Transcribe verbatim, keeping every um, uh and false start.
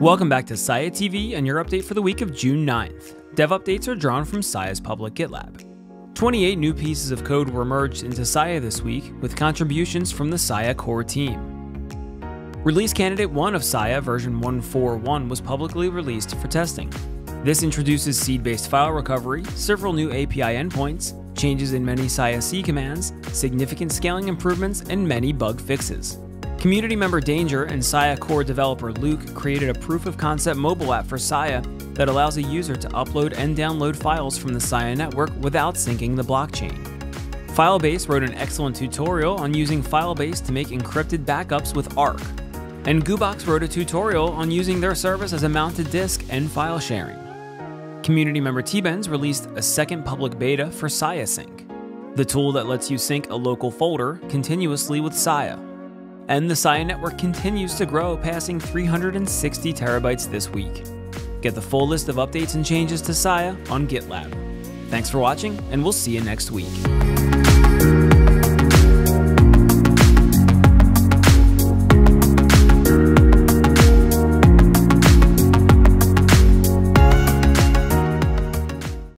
Welcome back to Sia T V and your update for the week of June ninth. Dev updates are drawn from Sia's public GitLab. twenty-eight new pieces of code were merged into Sia this week with contributions from the Sia core team. Release Candidate one of Sia version one point four point one was publicly released for testing. This introduces seed-based file recovery, several new A P I endpoints, changes in many Sia C commands, significant scaling improvements, and many bug fixes. Community member Danger and Sia core developer Luke created a proof-of-concept mobile app for Sia that allows a user to upload and download files from the Sia network without syncing the blockchain. Filebase wrote an excellent tutorial on using Filebase to make encrypted backups with Arc. And Goobox wrote a tutorial on using their service as a mounted disk and file sharing. Community member T-Benz released a second public beta for Sia Sync, the tool that lets you sync a local folder continuously with Sia. And the Sia network continues to grow, passing three hundred sixty terabytes this week. Get the full list of updates and changes to Sia on GitLab. Thanks for watching, and we'll see you next week.